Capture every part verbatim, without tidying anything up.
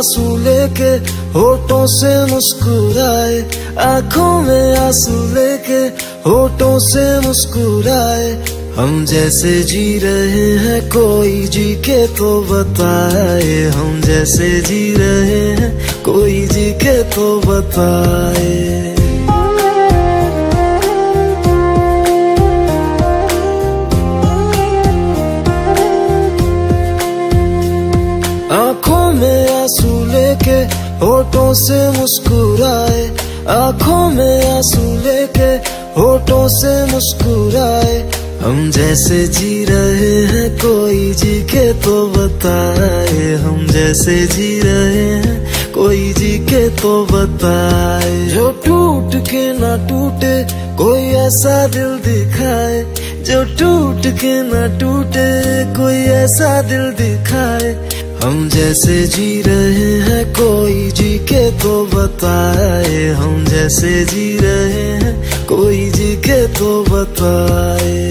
आंसू लेके होठों से मुस्कुराए, आंखों में आंसू लेके होठों से मुस्कुराए। हम जैसे जी रहे हैं कोई जी के तो बताए, हम जैसे जी रहे हैं कोई जी के तो बताए। आँखों में आंसू लेके होठों से मुस्कुराए, आँखों में आंसू लेके होठों से मुस्कुराए। हम जैसे जी रहे हैं कोई जी के तो बताए, हम जैसे जी रहे हैं कोई जी के तो बताए। जो टूट के ना टूटे कोई ऐसा दिल दिखाए, जो टूट के ना टूटे कोई ऐसा दिल दिखाए। हम जैसे जी रहे हैं कोई जी के तो बताए, हम जैसे जी रहे हैं कोई जी के तो बताए।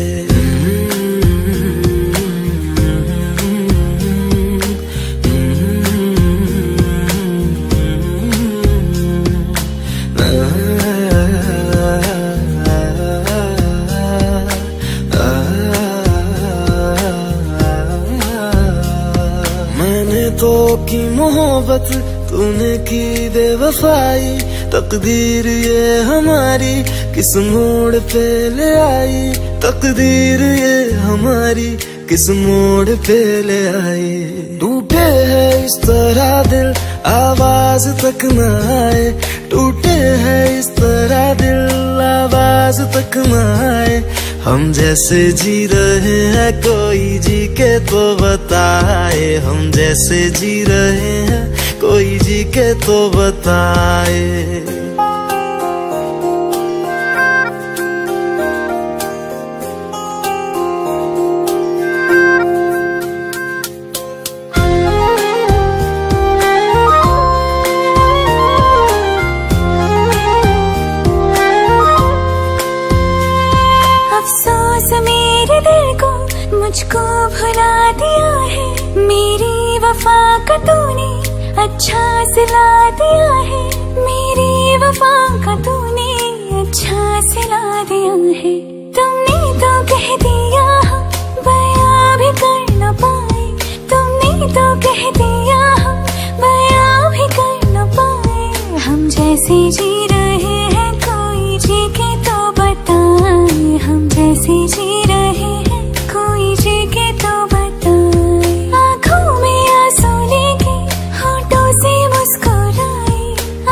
तो की मोहब्बत तूने की बेवफाई, तकदीर ये हमारी किस मोड़ पे ले आई, तकदीर ये हमारी किस मोड़ पे ले आई। टूटे हैं इस तरह दिल आवाज तक न आए, टूटे हैं इस तरह दिल आवाज तक न आए। हम जैसे जी रहे हैं कोई जी के तो बताए, हम जैसे जी रहे हैं कोई जी के तो बताए। मुझको भुला दिया है, मेरी वफा का तूने अच्छा सिला दिया है, मेरी वफा का तूने अच्छा सिला दिया है। तुमने तो कह दिया बयां भी कर न पाए, तुमने तो कह दिया बयां भी कर न पाए। हम जैसे जी रहे हैं कोई जी के तो बताए, हम जैसे जी रहे हैं के तो बताए। आँखों में आंसू लेके होठों से मुस्कुराए,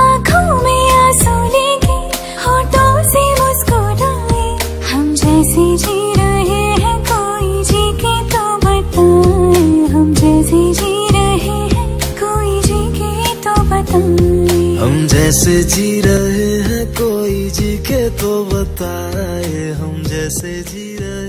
आँखों में आंसू लेके होठों से मुस्कुराए। हम जैसे जी रहे हैं कोई जी के तो बताए, हम जैसे जी रहे हैं कोई जी के तो बताए। हम जैसे जी रहे हैं कोई जी के तो बताए, हम जैसे जी रहे